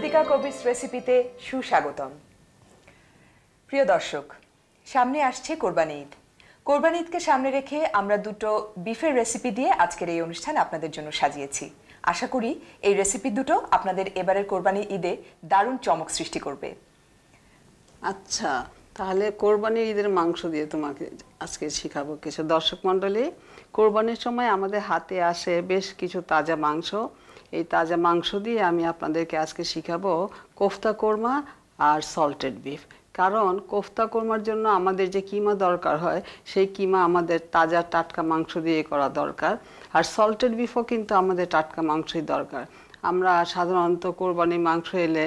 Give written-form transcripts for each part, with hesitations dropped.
निवेदिका कबिस रेसिपिते सुस्वागतम। प्रिय दर्शक, सामने आसछे कोरबानी ईद। कोरबानी ईद के सामने रेखे आमरा दुटो बीफेर रेसिपि दिए आजकेर एई अनुष्ठान आपनादेर जोन्नो साजियेछि। आशा करी एई रेसिपि दुटो आपनादेर एबारेर कोरबानी ईदे दारुण चमक सृष्टि करबे। अच्छा, ताहले कोरबानी ईदेर मांस दिए तोमाके आजके शिखाबो किछु। दर्शक मंडली, कोरबानिर समय आमादेर हाते आसे बेश किछु ताजा मांस। এই তাজা মাংস দিয়ে আমি আপনাদেরকে আজকে শিখাবো কোফতা কোরমা আর সল্টেড বিফ। কারণ কোফতা কোরমার জন্য আমাদের যে কিমা দরকার হয় সেই কিমা আমাদের তাজা টাটকা মাংস দিয়ে করা দরকার, আর সল্টেড বিফও কিন্তু আমাদের টাটকা মাংসই দরকার। আমরা সাধারণত কোরবানির মাংস এলে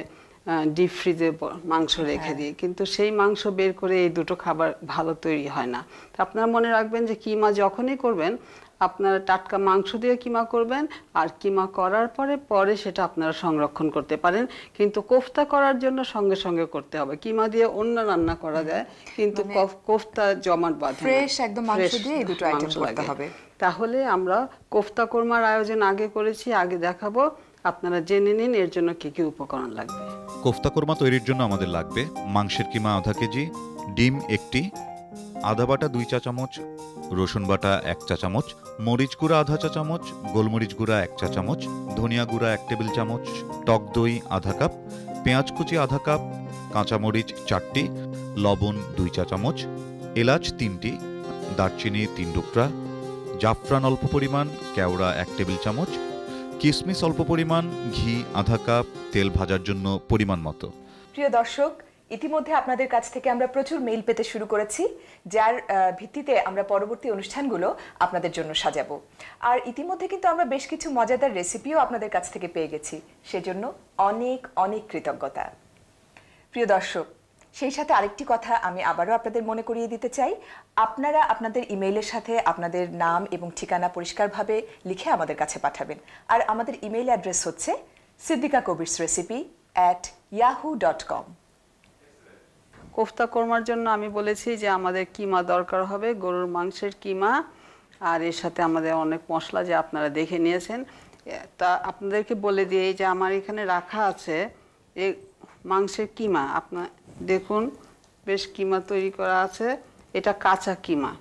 ডিপ ফ্রিজে মাংস রেখে দিই, কিন্তু সেই মাংস বের করে এই দুটো খাবার ভালো তৈরি হয় না। তো আপনারা মনে রাখবেন যে কিমা যখনই করবেন আপনারা টাটকা মাংস দিয়ে কিমা করবেন, আর কিমা করার পরে সেটা আপনারা সংরক্ষণ করতে পারেন। কিন্তু কোফতা করার জন্য সঙ্গে সঙ্গে করতে হবে। কিমা দিয়ে অন্য রান্না করা যায়, কিন্তু কোফতা জমাট বাঁধে, ফ্রেশ একদম মাংস দিয়ে এই দুটো আইটেম করতে হবে। তাহলে আমরা কোফতা কোরমার আয়োজন আগে করেছি, আগে দেখাবো। আপনারা জেনে নিন এর জন্য কি কি উপকরণ লাগবে। কোফতা কোরমা তৈরির জন্য আমাদের লাগবে মাংসের কিমা আধা কেজি, ডিম একটি, আদা বাটা 2 চা চামচ, রসুন বাটা 1 চা চামচ, মরিচ গুঁড়া আধা চা চামচ, গোলমরিচ গুঁড়া 1 চা চামচ, ধনিয়া গুঁড়া 1 টেবিল চামচ, টক দই আধা কাপ, পেঁয়াজ কুচি আধা কাপ, কাঁচামরিচ 4টি, লবণ 2 চা চামচ, এলাচ 3টি, দারচিনি 3 টুকরা, জাফরান অল্প পরিমাণ, কেওড়া 1 টেবিল চামচ, কিশমিশ অল্প পরিমাণ, ঘি আধা কাপ, তেল ভাজার জন্য পরিমাণ মতো। প্রিয় দর্শক, ইতিমধ্যে আপনাদের কাছ থেকে আমরা প্রচুর মেইল পেতে শুরু করেছি, যার ভিত্তিতে আমরা পরবর্তী অনুষ্ঠানগুলো আপনাদের জন্য সাজাবো। আর ইতিমধ্যে কিন্তু আমরা বেশ কিছু মজাদার রেসিপিও আপনাদের কাছ থেকে পেয়ে গেছি, সেজন্য অনেক অনেক কৃতজ্ঞতা। প্রিয় দর্শক, সেই সাথে আরেকটি কথা আমি আবারও আপনাদের মনে করিয়ে দিতে চাই, আপনারা আপনাদের ইমেইলের সাথে আপনাদের নাম এবং ঠিকানা পরিষ্কারভাবে লিখে আমাদের কাছে পাঠাবেন। আর আমাদের ইমেইল অ্যাড্রেস হচ্ছে siddikakobirsrecipe@yahoo.com। কোফতা কোরমার জন্য আমি বলেছি যে আমাদের কিমা দরকার হবে, গরুর মাংসের কিমা, আর এর সাথে আমাদের অনেক মশলা যে আপনারা দেখে নিয়েছেন। তা আপনাদেরকে বলে দিয়ে যে আমার এখানে রাখা আছে এই মাংসের কিমা। আপনার দেখুন, বেশ কিমা তৈরি করা আছে। এটা কাঁচা কিমা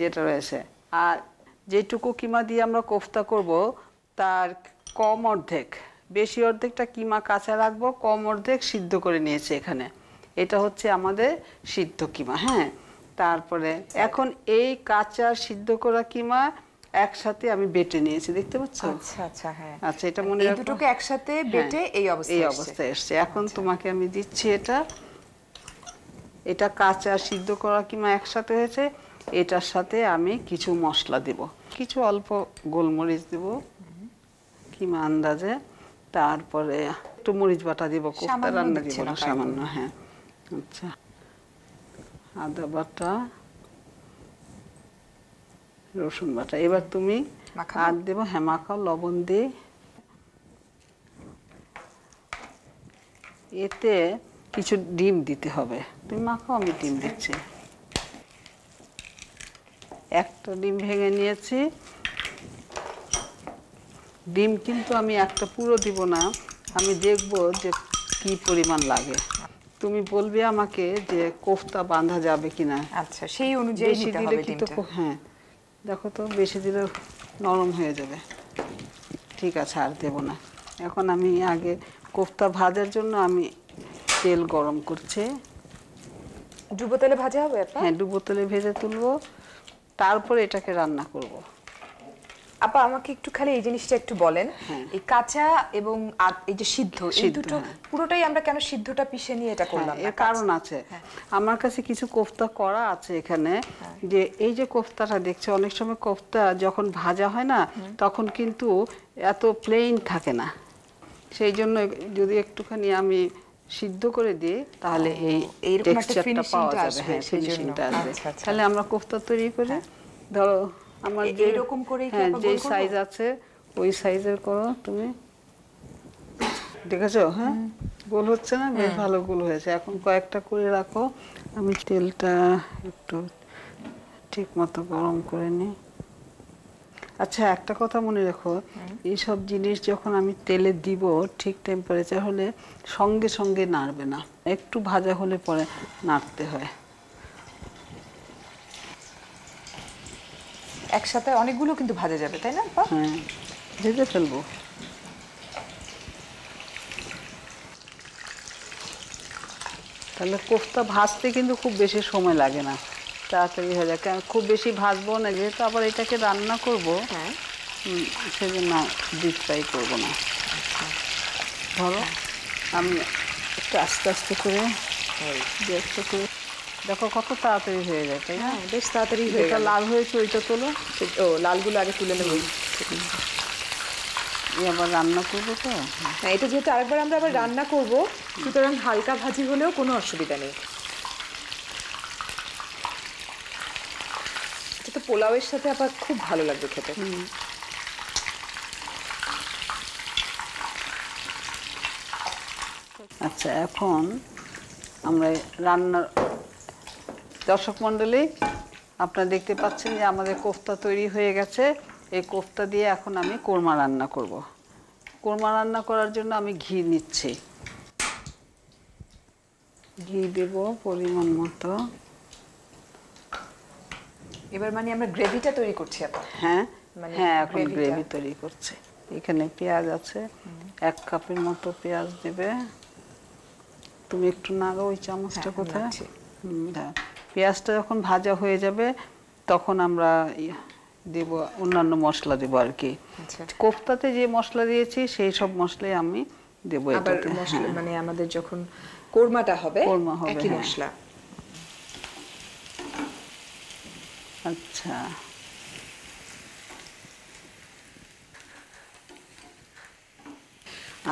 যেটা রয়েছে, আর যেটুকু কিমা দিয়ে আমরা কোফতা করব তার কম অর্ধেক, বেশি অর্ধেকটা কিমা কাঁচা রাখবো, কম অর্ধেক সিদ্ধ করে নিয়েছি। এখানে এটা হচ্ছে আমাদের সিদ্ধ কিমা। হ্যাঁ, তারপরে এখন এই কাঁচা সিদ্ধ করা কিমা একসাথে আমি বেটে নিয়েছি, দেখতে পাচ্ছ? আচ্ছা আচ্ছা, হ্যাঁ আচ্ছা, এটা মনে রাখো, এই দুটোকে একসাথে বেটে এই অবস্থায় আসছে। এখন তোমাকে আমি দিচ্ছি এটা। এটা কাঁচা সিদ্ধ করা কিমা একসাথে হয়েছে। এটার সাথে আমি কিছু মশলা দেব, কিছু অল্প গোলমরিচ দেব কিমা আন্দাজে, তারপরে একটু মরিচ বাটা দিব, কোফতা রান্না দিব সামান্য। হ্যাঁ আচ্ছা, আদা বাটা, রসুন বাটা। এবার তুমি আর দেবো হ্যাঁ মাখা লবণ দিয়ে। এতে কিছু ডিম দিতে হবে, তুমি মাখাও, আমি ডিম দিচ্ছি। একটা ডিম ভেঙে নিয়েছি। ডিম কিন্তু আমি একটা পুরো দিব না, আমি দেখব যে কি পরিমাণ লাগে। তুমি বলবে আমাকে যে কোফতা বাঁধা যাবে কিনা। আচ্ছা, সেই অনুযায়ী নিতে হবে ডিমটা। হ্যাঁ দেখো তো, বেশি দিলে নরম হয়ে যাবে। ঠিক আছে, আর দেব না। এখন আমি আগে কোফতা ভাজার জন্য আমি তেল গরম করছি। ডুবো তেলে ভাজা হবে? হ্যাঁ, ডুবো তেলে ভেজে তুলবো, তারপরে এটাকে রান্না করব। আপা, আমাকে একটু খালি এই জিনিসটা একটু বলেন, এই কাঁচা এবং এই যে সিদ্ধ, এই দুটো পুরোটাই আমরা কেন সিদ্ধটা পিষে নিয়ে এটা করলাম? এর কারণ আছে। আমার কাছে কিছু কোফতা করা আছে এখানে। যে এই যে কোফতাটা দেখছো, অনেক সময় কোফতা যখন ভাজা হয় না তখন কিন্তু এত প্লেন থাকে না, সেই জন্য যদি একটুখানি আমি সিদ্ধ করে দিই তাহলে এই টেক্সচারটা পাওয়া যাবে। হ্যাঁ, ফিনিশিংটা আসবে। তাহলে আমরা কোফতা তৈরি করে ধরো আমার এরকম করে যে সাইজ আছে ওই সাইজের করো। তুমি দেখেছো? হ্যাঁ, গোল হচ্ছে না, বেশ ভালো গোল হয়েছে। এখন কয়েকটা করে রাখো। আমি তেলটা একটু ঠিক মতো গরম করে নিই। আচ্ছা একটা কথা মনে রাখো এই সব জিনিস যখন আমি তেলে দিব ঠিক টেম্পারেচার হলে সঙ্গে সঙ্গে নাড়বে না একটু ভাজা হলে পরে নাড়তে হয় একসাথে অনেকগুলো কিন্তু ভাজা যাবে তাই না আপা হ্যাঁ ভেজে ফেলবো তাহলে কোফতা ভাজতে কিন্তু খুব বেশি সময় লাগে না তাড়াতাড়ি হয়ে যায় কারণ খুব বেশি ভাজবো না যেহেতু আবার এটাকে রান্না করবো হ্যাঁ সেজন্য ডিপ ফ্রাই করবো না ধরো আমি একটু আস্তে আস্তে করে দেখো কত তাড়াতাড়ি হয়ে যায় তাই না বেশ তাড়াতাড়ি হয়ে এটা লাল হয়েছে ওইটা তোলো ও লালগুলো আগে তুলে নেবো আবার রান্না করবো তো হ্যাঁ এটা যেহেতু আরেকবার আমরা আবার রান্না করবো সুতরাং হালকা ভাজি হলেও কোনো অসুবিধা নেই তো পোলাওয়ের সাথে আবার খুব ভালো লাগবে খেতে আচ্ছা এখন আমরা রান্নার দর্শক মণ্ডলী আপনারা দেখতে পাচ্ছেন যে আমাদের কোফতা তৈরি হয়ে গেছে এই কোফতা দিয়ে এখন আমি কোরমা রান্না করব কোরমা রান্না করার জন্য আমি ঘি নিচ্ছি ঘি দেব পরিমাণ মতো এবার মানে আমরা গ্রেভিটা তৈরি করছি আপা হ্যাঁ মানে হ্যাঁ এখন গ্রেভি তৈরি করছি এখানে পেঁয়াজ আছে 1 কাপের মতো পেঁয়াজ দেবে তুমি একটু নাড়ো ওই চামচটা কোথায় আছে হ্যাঁ পেঁয়াজটা যখন ভাজা হয়ে যাবে তখন আমরা দেব অন্যান্য মশলা দেব আর কি আচ্ছা কোফতাতে যে মশলা দিয়েছি সেই সব মশলাই আমি দেব এটাতে মশলা মানে আমাদের যখন কোরমাটা হবে একই মশলা আচ্ছা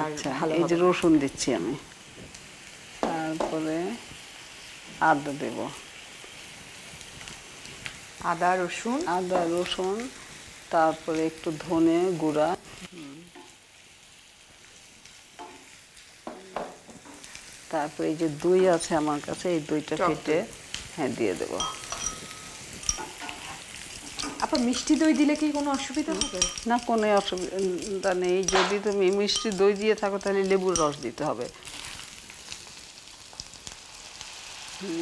আচ্ছা এই যে রসুন দিচ্ছি আমি তারপরে আদা দেব আদা রসুন তারপরে একটু ধনে গুঁড়া তারপরে এই যে দই আছে আমার কাছে এই দইটা ফেটে হ্যাঁ দিয়ে দেব আপা মিষ্টি দই দিলে কি কোনো অসুবিধা হবে না কোনো অসুবিধা নেই যদি তুমি মিষ্টি দই দিয়ে থাকো তাহলে লেবুর রস দিতে হবে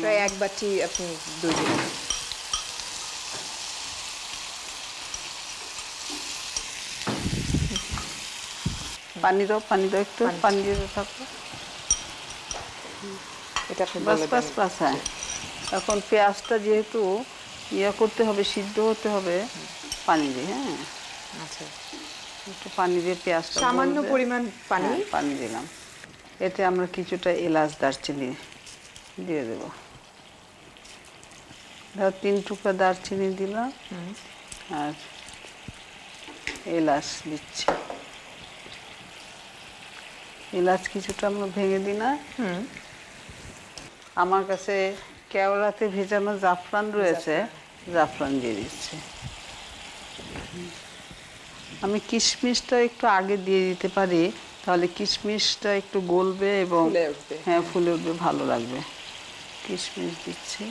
প্রায় এক বাটি আপনি দই দিবেন পানি দাও একটু পানি দিতে থাকো এটা আপনি বাস এখন পেঁয়াজটা যেহেতু ইয়া করতে হবে সিদ্ধ হতে হবে পানি দিয়ে হ্যাঁ আচ্ছা একটু পানি দিয়ে পেঁয়াজটা সামান্য পরিমাণ পানি দিলাম এতে আমরা কিছুটা এলাচ দারচিনি দিয়ে দেব ধর 3 টুকরা দারচিনি দিলাম আর এলাচ দিচ্ছি এলাচ কিছুটা আমরা ভেঙে দিই না আমার কাছে কেওড়াতে ভেজানো জাফরান রয়েছে জাফরান দিয়ে দিচ্ছি আমি কিশমিশটা একটু আগে দিয়ে দিতে পারি তাহলে কিশমিশটা একটু গলবে এবং হ্যাঁ ফুলে উঠবে ভালো লাগবে কিশমিশ দিচ্ছি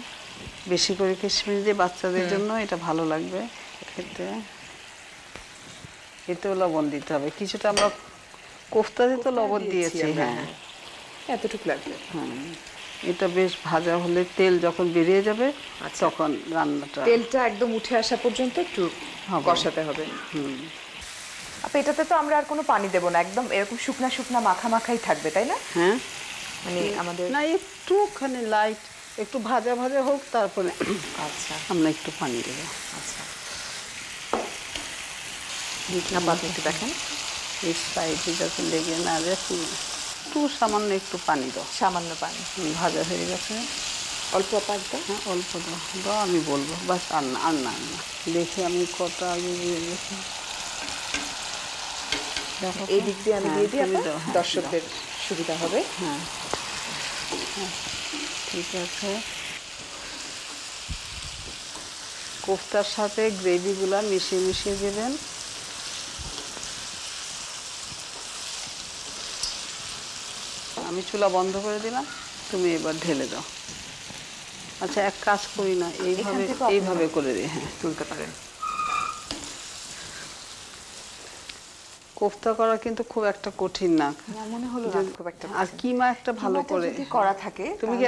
বেশি করে কিশমিশ দিয়ে বাচ্চাদের জন্য এটা ভালো লাগবে খেতে এতেও লবণ দিতে হবে কিছুটা আমরা কোফতাতে তো লবণ দিয়েছি হ্যাঁ এতটুকু লাগবে হ্যাঁ এটা বেশ ভাজা হলে তেল যখন বেরিয়ে যাবে তখন রান্নাটা তেলটা একদম উঠে আসা পর্যন্ত একটু কষাতে হবে আপা এটাতে তো আমরা আর কোনো পানি দেব না একদম এরকম শুকনা শুকনা মাখা মাখাই থাকবে তাই না হ্যাঁ মানে আমাদের না একটুখানি লাইট একটু ভাজা ভাজা হোক তারপরে আচ্ছা আমরা একটু পানি দেব আচ্ছা দেখুন আপা একটু দেখেন এই সাইডে যাতে লেগে না যায় একটু সামান্য একটু পানি দাও সামান্য পানি ভাজা হয়ে গেছে অল্প পাকটা হ্যাঁ অল্প দাও আমি বলবো বাস আর না দেখি আমি কত আগে দিয়ে দিয়েছি এই দিক দিয়ে আমি দিয়ে দিই আপনার দর্শকদের সুবিধা হবে হ্যাঁ ঠিক আছে কোফতার সাথে গ্রেভিগুলা মিশিয়ে দেবেন আমি চুলা বন্ধ করে দিলাম তুমি এবার ঢেলে দাও আচ্ছা এক কাজ করি না এইভাবে করে দিই হ্যাঁ তুলতে পারেন কোফতা করা কিন্তু খুব একটা কঠিন না, না মনে হলো না খুব একটা। আর কিমা একটা ভালো করে যদি করা থাকে, তুমি কি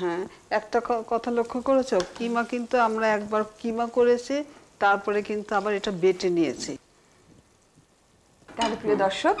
হ্যাঁ একটা কথা লক্ষ্য করেছো, কিমা কিন্তু আমরা একবার কিমা করেছি তারপরে কিন্তু আবার এটা বেটে নিয়েছি। তাহলে প্রিয় দর্শক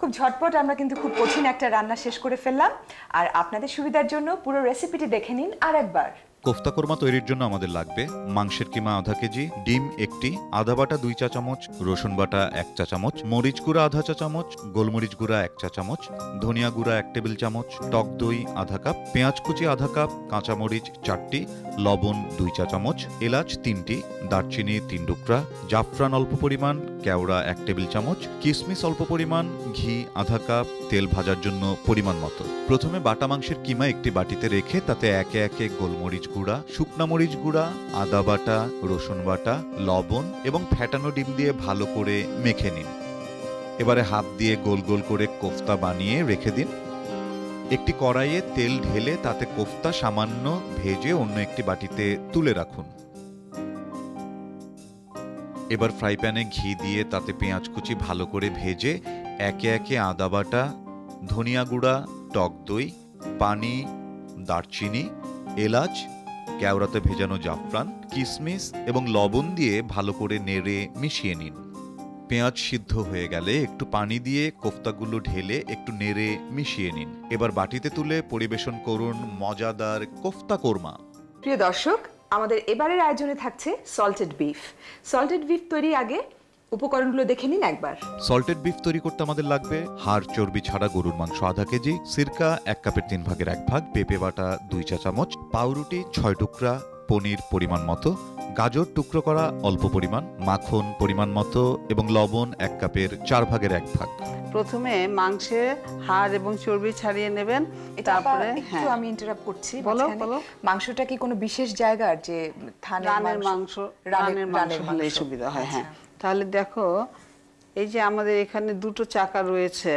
খুব ঝটপট আমরা কিন্তু খুব কঠিন একটা রান্না শেষ করে ফেললাম, আর আপনাদের সুবিধার জন্য পুরো রেসিপিটি দেখে নিন আরেকবার। কোফতা কোরমা তৈরির জন্য আমাদের লাগবে মাংসের কিমা আধা কেজি, ডিম একটি, আদা বাটা 2 চা চামচ, রসুন বাটা 1 চা চামচ, মরিচ গুঁড়া আধা চা চামচ, গোলমরিচ গুঁড়া 1 চা চামচ, ধনিয়া গুঁড়া 1 টেবিল চামচ, টক দই আধা কাপ, পেঁয়াজ কুচি আধা কাপ, কাঁচামরিচ 4টি, লবণ 2 চা চামচ, এলাচ 3টি, দারচিনি 3 টুকরা, জাফরান অল্প পরিমাণ, কেওড়া 1 টেবিল চামচ, কিশমিশ অল্প পরিমাণ, ঘি আধা কাপ, তেল ভাজার জন্য পরিমাণ মতো। প্রথমে বাটা মাংসের কিমা একটি বাটিতে রেখে তাতে একে একে গোলমরিচ গুঁড়া, শুকনা মরিচ গুঁড়া, আদা বাটা, রসুন বাটা, লবণ এবং ফ্যাটানো ডিম দিয়ে ভালো করে মেখে নিন। এবারে হাত দিয়ে গোল গোল করে কোফতা বানিয়ে রেখে দিন। একটি কড়াইয়ে তেল ঢেলে তাতে কোফতা সামান্য ভেজে অন্য একটি বাটিতে তুলে রাখুন। এবার ফ্রাই প্যানে ঘি দিয়ে তাতে পেঁয়াজ কুচি ভালো করে ভেজে একে একে আদা বাটা, ধনিয়া গুঁড়া, টক দই, পানি, দারচিনি, এলাচ, কেওড়াতে ভেজানো জাফরান, কিশমিশ এবং লবণ দিয়ে ভালো করে নেড়ে মিশিয়ে নিন। পেঁয়াজ সিদ্ধ হয়ে গেলে একটু পানি দিয়ে কোফতাগুলো ঢেলে একটু নেড়ে মিশিয়ে নিন। এবার বাটিতে তুলে পরিবেশন করুন মজাদার কোফতা কোরমা। প্রিয় দর্শক, আমাদের এবারের আয়োজনে থাকছে সল্টেড বিফ। সল্টেড বিফ তৈরির আগে উপকরণগুলো দেখে নিন একবার। সল্টেড বিফ তৈরি করতে আমাদের লাগবে হাড় চর্বি ছাড়া গরুর মাংস আধা কেজি, সিরকা 1 কাপের 3 ভাগের 1 ভাগ, পেঁপে বাটা 2 চা চামচ, পাউরুটি 6 টুকরা, পনির পরিমাণ মতো, গাজর টুকরো করা অল্প পরিমাণ, মাখন পরিমাণ মতো এবং লবণ 1 কাপের 4 ভাগের 1 ভাগ। প্রথমে মাংসে হাড় এবং চর্বি ছাড়িয়ে নেবেন। তারপরে একটু আমি ইন্টারাপ্ট করছি, বলো বলো মাংসটা কি কোনো বিশেষ জায়গার যে থানার মাংস, রানের মাংস হলে সুবিধা হয়। হ্যাঁ, তাহলে দেখো এই যে আমাদের এখানে 2টো চাকা রয়েছে।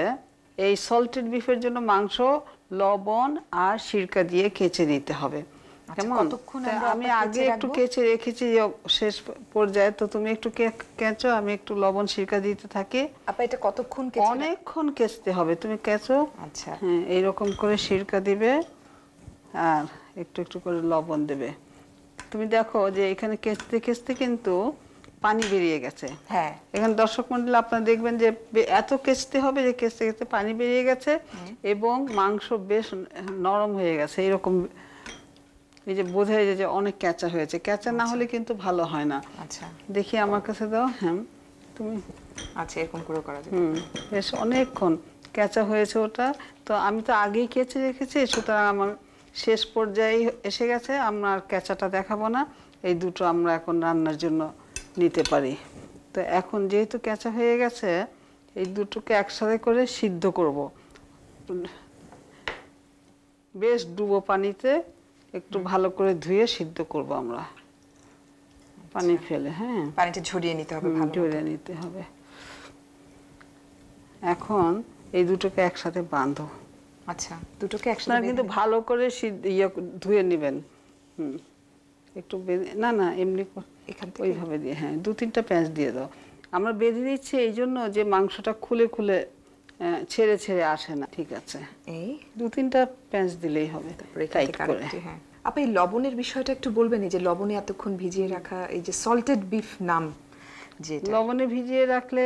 এই সল্টেড বিফের জন্য মাংস লবণ আর সিরকা দিয়ে কেচে নিতে হবে। আমি আগে একটু কেচে রেখেছি শেষ পর্যায়ে, তো তুমি একটু কেঁচো, আমি একটু লবণ সিরকা দিতে থাকি। এটা কতক্ষণ? অনেকক্ষণ কেচতে হবে, তুমি কেঁচো। আচ্ছা, হ্যাঁ এইরকম করে সিরকা দিবে আর একটু একটু করে লবণ দেবে। তুমি দেখো যে এখানে কেচতে কেচতে কিন্তু পানি বেরিয়ে গেছে। হ্যাঁ, এখানে দর্শক মন্ডল আপনারা দেখবেন যে এত কেচতে হবে যে কেচতে কেচতে পানি বেরিয়ে গেছে এবং মাংস বেশ নরম হয়ে গেছে। এইরকম এই যে বোঝাই যে অনেক ক্যাঁচা হয়েছে, ক্যাঁচা না হলে কিন্তু ভালো হয় না। আচ্ছা, দেখি আমার কাছে দাও। হ্যাঁ তুমি, আচ্ছা এরকম করে করা যাবে। বেশ অনেকক্ষণ ক্যাঁচা হয়েছে ওটা, তো আমি তো আগেই কেচে রেখেছি, সুতরাং আমার শেষ পর্যায়ে এসে গেছে। আমরা আর ক্যাঁচাটা দেখাবো না, এই দুটো আমরা এখন রান্নার জন্য নিতে পারি। তো এখন যেহেতু ক্যাঁচা হয়ে গেছে, এই দুটোকে একসাথে করে সিদ্ধ করব। বেশ ডুবো পানিতে একটু ভালো করে ধুয়ে সিদ্ধ করব আমরা, পানি ফেলে। হ্যাঁ, পানিটা ঝরিয়ে নিতে হবে, ঝরিয়ে নিতে হবে। এখন এই দুটোকে একসাথে বাঁধো। আচ্ছা, দুটোকে একসাথে কিন্তু ভালো করে ধুয়ে নেবেন। একটু না না এমনি এখান থেকে ওইভাবে দিয়ে, হ্যাঁ 2-3টা পেঁয়াজ দিয়ে দাও। আমরা বেঁধে দিচ্ছি এই জন্য যে মাংসটা খুলে খুলে ছেড়ে ছেড়ে আসে না। ঠিক আছে, এই 2-3টা পেঁয়াজ দিলেই হবে। হ্যাঁ, আপনি লবণের বিষয়টা একটু বলবেন, এই যে লবণে এতক্ষণ ভিজিয়ে রাখা, এই যে সল্টেড বিফ নাম, যে লবণে ভিজিয়ে রাখলে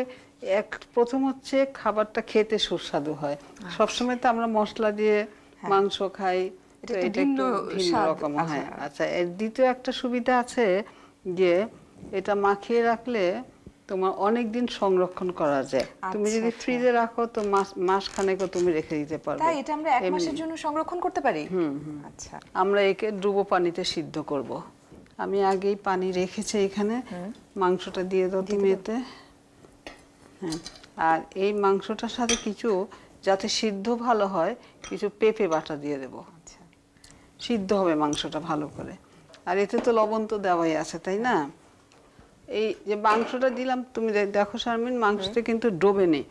এক প্রথম হচ্ছে খাবারটা খেতে সুস্বাদু হয়। সবসময় তো আমরা মশলা দিয়ে মাংস খাই, এটা ভিন্ন রকম হয়। আচ্ছা, এর দ্বিতীয় একটা সুবিধা আছে যে এটা মাখিয়ে রাখলে তোমার অনেক দিন সংরক্ষণ করা যায়। তুমি যদি ফ্রিজে রাখো তো মাসখানেকও তুমি রেখে দিতে পারবে। তাই এটা আমরা 1 মাসের জন্য সংরক্ষণ করতে পারি। আচ্ছা, আমরা একে ডুবো পানিতে সিদ্ধ করব। আমি আগেই পানি রেখেছি এখানে। মাংসটা দিয়ে দাও তুমি এতে। হ্যাঁ, আর এই মাংসটার সাথে কিছু, যাতে সিদ্ধ ভালো হয়, কিছু পেঁপে বাটা দিয়ে দেবো। আচ্ছা, সিদ্ধ হবে মাংসটা ভালো করে। আর এতে তো লবণ তো দেওয়াই আছে, তাই না? এই যে মাংসটা দিলাম, তুমি দেখো শারমিন, মাংসটা কিন্তু ডোবে নেই,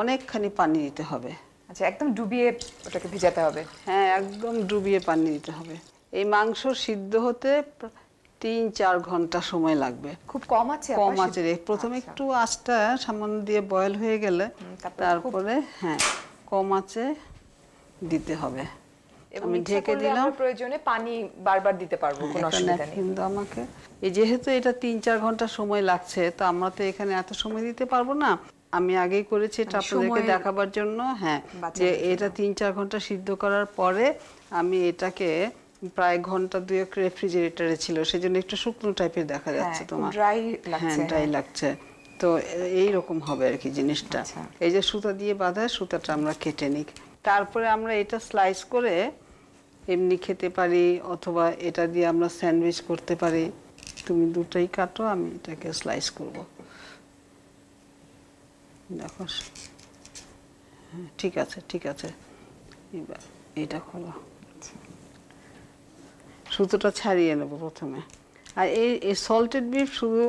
অনেকখানি পানি দিতে হবে। আচ্ছা, একদম ডুবিয়ে ওটাকে ভিজাতে হবে। হ্যাঁ, একদম ডুবিয়ে পানি দিতে হবে। এই মাংস সিদ্ধ হতে तीन चार घंटा समय लागबे खूब कम आछे कम आछे प्रथमे एकटू आस्ता सामान्य दिए बयल हये गेले तारपरे हाँ कम आछे दिते होबे आमी ढेके दिलाम प्रयोजने पानी बारबार दिते पारबो कोनो असुविधा नेই কিন্তু আমাকে এই যেহেতু এটা ৩-৪ ঘন্টা সময় লাগছে তো আমরা তো এখানে এত সময় দিতে পারবো না আমি আগেই করেছি এটা আপনাদেরকে দেখাবার জন্য হ্যাঁ যে এটা ৩-৪ ঘন্টা সিদ্ধ করার পরে আমি এটাকে प्राय घंटा दुई रेफ्रिजारेटरे छिलो सेजोन्नो एकटु शुकनो टाइपेर देखा जाच्छे तोमार ड्राई लागछे तो एई रकम होबे आर कि जिनिसटा एई जे सूता दिए बाधा सूताटा आमरा केटे निक तारपरे आमरा एटा स्लाइस करे एमनि खेते पारी अथवा एटा दिए आमरा सैंडविच करते पारी तुमि दुटाई काटो आमि एटाके स्लाइस करब देखो ठीक आछे एबार एटा खोलो सूतोटा छाड़िए नेब प्रथमे आर एई सल्टेड बीफ शुधु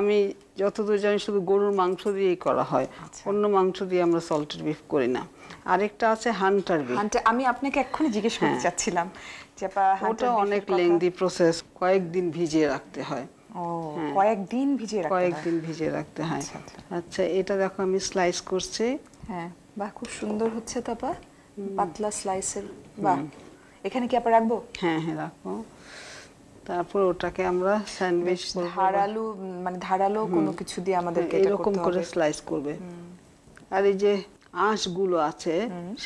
आमि यतदूर जानि शुधु गरुर मांस दिएई करा हय अन्य मांस दिए आमरा सल्टेड बीफ करि ना आरेकटा आछे हांटार बीफ हांटार आमि आपनाके एखुनि जिज्ञेस करते चाচ্ছিলাম जे আপনারা ওটা অনেক लेंथी प्रसेस কয়েকদিন ভিজিয়ে রাখতে হয় ও কয়েকদিন ভিজিয়ে রাখতে হয় আচ্ছা এটা দেখো আমি স্লাইস করছি হ্যাঁ বাহ খুব সুন্দর হচ্ছে তাপা পাতলা স্লাইসের বাহ এখানে কি আবার রাখবো হ্যাঁ হ্যাঁ রাখো তারপর ওটাকে আমরা স্যান্ডউইচ ধারালো মানে ধারালো কোনো কিছু দিয়ে আমাদেরকে এটা এরকম করে স্লাইস করবে আর এই যে আঁশগুলো আছে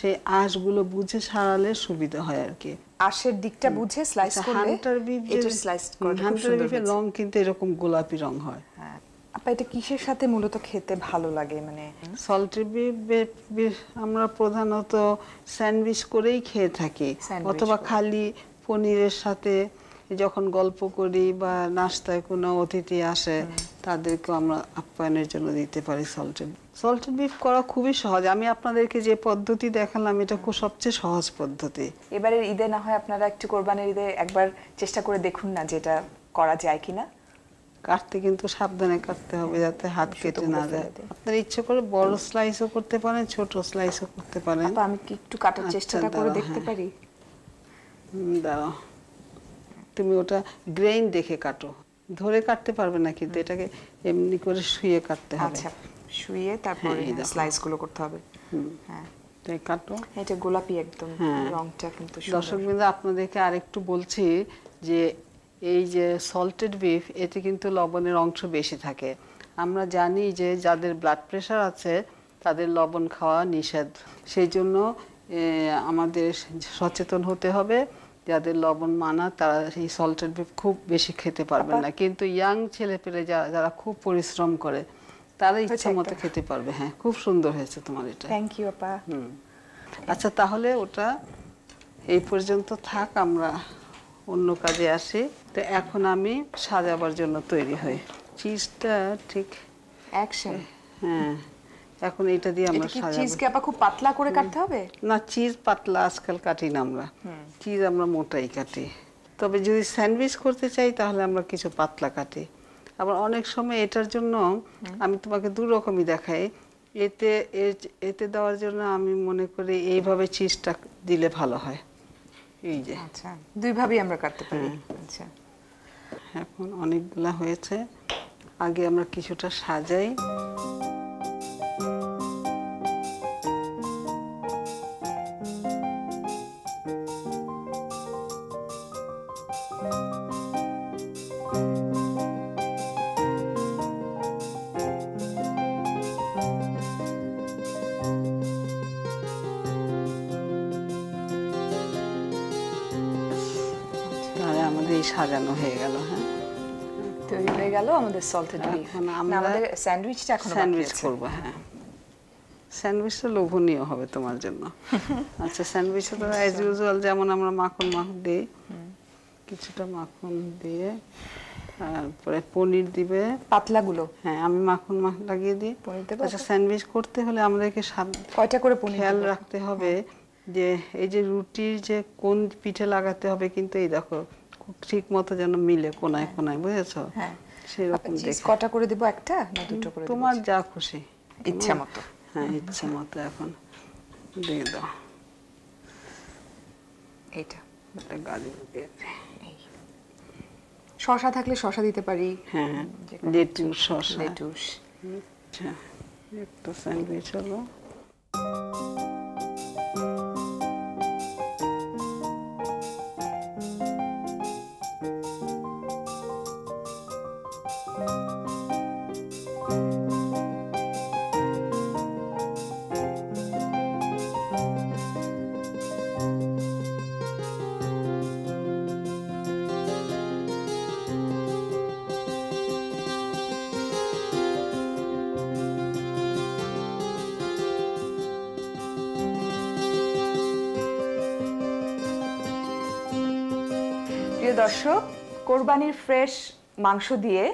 সেই আঁশগুলো বুঝে ছাড়ালে সুবিধা হয় আর কি আঁশের দিকটা বুঝে স্লাইস করলে হান্টার বিফ এটা স্লাইস করতে খুব সুন্দর হয় লং কিন্তু এরকম গোলাপি রং হয় হ্যাঁ আপা এটা কিসের সাথে মূলত খেতে ভালো লাগে মানে সল্টেড বিফ আমরা প্রধানত স্যান্ডউইচ করেই খেয়ে থাকি অথবা খালি পনিরের সাথে যখন গল্প করি বা নাস্তায় কোনো অতিথি আসে তাদেরকে আমরা আপ্যায়নের জন্য দিতে পারি সল্টেড বিফ করা খুবই সহজ আমি আপনাদেরকে যে পদ্ধতি দেখালাম এটা খুব সবচেয়ে সহজ পদ্ধতি এবারে ঈদে না হয় আপনারা একটু কুরবানির ঈদে একবার চেষ্টা করে দেখুন না যে এটা করা যায় কিনা কাটতে কিন্তু সাবধানে কাটতে হবে যাতে হাত কেটে না যায় আপনার ইচ্ছে করে বড় স্লাইসও করতে পারেন ছোট স্লাইসও করতে পারেন আপা আমি কি একটু কাটার চেষ্টাটা করে দেখতে পারি দাঁড়াও তুমি ওটা গ্রেইন দেখে কাটো ধরে কাটতে পারবে না কিন্তু এটাকে এমনি করে শুয়ে কাটতে হবে আচ্ছা শুয়ে তারপরে স্লাইস গুলো করতে হবে হ্যাঁ তাই কাটো এটা গোলাপি একদম রংটা কিন্তু সুন্দর দর্শকবৃন্দ আপনাদেরকে আরেকটু বলছি যে এই যে সল্টেড বিফ এতে কিন্তু লবণের অংশ বেশি থাকে আমরা জানি যে যাদের ব্লাড প্রেসার আছে তাদের লবণ খাওয়া নিষেধ সেই জন্য আমাদের সচেতন হতে হবে যাদের লবণ মানা তারা এই সল্টেড বিফ খুব বেশি খেতে পারবেন না কিন্তু ইয়াং ছেলেপেলে যারা খুব পরিশ্রম করে তারা ইচ্ছামতো খেতে পারবে হ্যাঁ খুব সুন্দর হয়েছে তোমার এটা থ্যাংক ইউ আপা আচ্ছা তাহলে ওটা এই পর্যন্ত থাক আমরা অন্য কাজে আসে তো এখন আমি সাজাবার জন্য তৈরি হই চিজটা ঠিক অ্যাকশন হ্যাঁ এখন এটা দিয়ে আমরা সাজাবো চিজ কি আপা খুব পাতলা করে কাটতে হবে না চিজ পাতলা আজকাল কাটি না আমরা চিজ আমরা মোটাই কাটি তবে যদি স্যান্ডউইচ করতে চাই তাহলে আমরা কিছু পাতলা কাটি আবার অনেক সময় এটার জন্য আমি তোমাকে দুই রকমই দেখাই এতে এতে দেওয়ার জন্য আমি মনে করি এইভাবে চিজটা দিলে ভালো হয় এই যে আচ্ছা দুই ভাবে আমরা করতে পারি আচ্ছা এখন অনেকগুলা হয়েছে আগে আমরা কিছুটা সাজাই সাজানো হয়ে গেল হ্যাঁ তৈরি হয়ে গেল আমাদের সল্টেড বিফ আমরা আমাদের স্যান্ডউইচটা এখন স্যান্ডউইচ করব হ্যাঁ স্যান্ডউইচটা লোভনীয় হবে তোমার জন্য আচ্ছা স্যান্ডউইচে তো অ্যাজ ইউজুয়াল যেমন আমরা মাখন দেই কিছুটা মাখন দিয়ে তারপরে পনির দিবে পাতলা গুলো হ্যাঁ আমি মাখন লাগিয়ে দিই পনির দেব আচ্ছা স্যান্ডউইচ করতে হলে আমাদেরকে কয়টা করে পনির খেয়াল রাখতে হবে যে এই যে রুটির যে কোন পিঠে লাগাতে হবে কিন্তু এই দেখো ঠিক মতো যেন মিলে কোনায় কোনায় বুঝেছো হ্যাঁ সেই রকম দেখো কটা করে দেব একটা না দুটো করে দেব তোমার যা খুশি ইচ্ছামতো হ্যাঁ ইচ্ছামতো এখন দিয়ে দাও এইটা এটা গালি দিয়ে এই শশা থাকলে শশা দিতে পারি, হ্যাঁ লেটুস শশা, লেটুস। আচ্ছা একটা স্যান্ডউইচ হলো। দর্শক, কোরবানির ফ্রেশ মাংস দিয়ে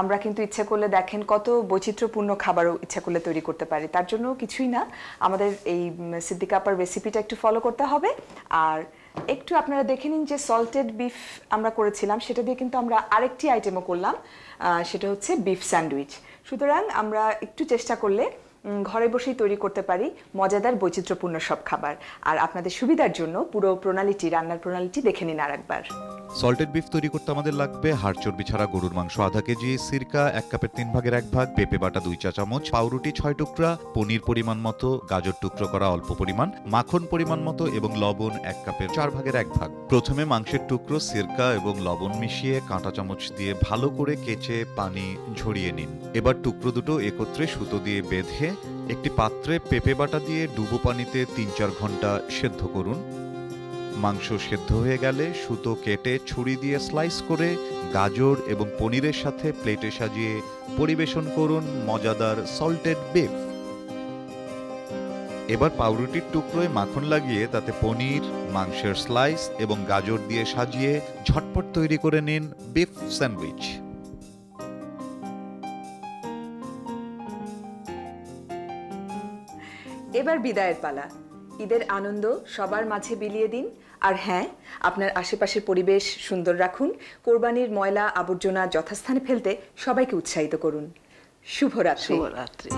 আমরা কিন্তু ইচ্ছে করলে দেখেন কত বৈচিত্র্যপূর্ণ খাবারও ইচ্ছে করলে তৈরি করতে পারি। তার জন্য কিছুই না, আমাদের এই সিদ্দিকা আপার রেসিপিটা একটু ফলো করতে হবে। আর একটু আপনারা দেখে নিন যে সল্টেড বিফ আমরা করেছিলাম, সেটা দিয়ে কিন্তু আমরা আরেকটি আইটেমও করলাম, সেটা হচ্ছে বিফ স্যান্ডউইচ। সুতরাং আমরা একটু চেষ্টা করলে ঘরে বসেই তৈরি করতে পারি মজাদার বৈচিত্র্যপূর্ণ সব খাবার। আর আপনাদের সুবিধার জন্য পুরো প্রণালীটি, রান্নার প্রণালীটি দেখে নিন আর একবার। সল্টেড বিফ তৈরি করতে আমাদের লাগবে হাড় চর্বি ছাড়া গরুর মাংস আধা কেজি, সিরকা 1/3 কাপের 1 ভাগ, পেঁপে বাটা 2 চা চামচ, পাউরুটি 6 টুকরা, পনির পরিমাণ মতো, গাজর টুকরো করা অল্প পরিমাণ, মাখন পরিমাণ মতো এবং লবণ 1 কাপের 4 ভাগের 1 ভাগ। প্রথমে মাংসের টুকরো, সিরকা এবং লবণ মিশিয়ে কাঁটা চামচ দিয়ে ভালো করে কেচে পানি ঝরিয়ে নিন। এবার টুকরো দুটো একত্রে সুতো দিয়ে বেঁধে একটি পাত্রে পেঁপে বাটা দিয়ে ডুবো পানিতে 3-4 ঘন্টা সেদ্ধ করুন। মাংস সেদ্ধ হয়ে গেলে সুতো কেটে ছুরি দিয়ে স্লাইস করে গাজর এবং পনিরের সাথে প্লেটে সাজিয়ে পরিবেশন করুন মজাদার সল্টেড বিফ। এবার পাউরুটির টুকরোয় মাখন লাগিয়ে তাতে পনির, মাংসের স্লাইস এবং গাজর দিয়ে সাজিয়ে ঝটপট তৈরি করে নিন বিফ স্যান্ডউইচ। এবার বিদায়ের পালা, ঈদের আনন্দ সবার মাঝে বিলিয়ে দিন। আর হ্যাঁ, আপনার আশেপাশের পরিবেশ সুন্দর রাখুন, কোরবানির ময়লা আবর্জনা যথাস্থানে ফেলতে সবাইকে উৎসাহিত করুন। শুভরাত্রি।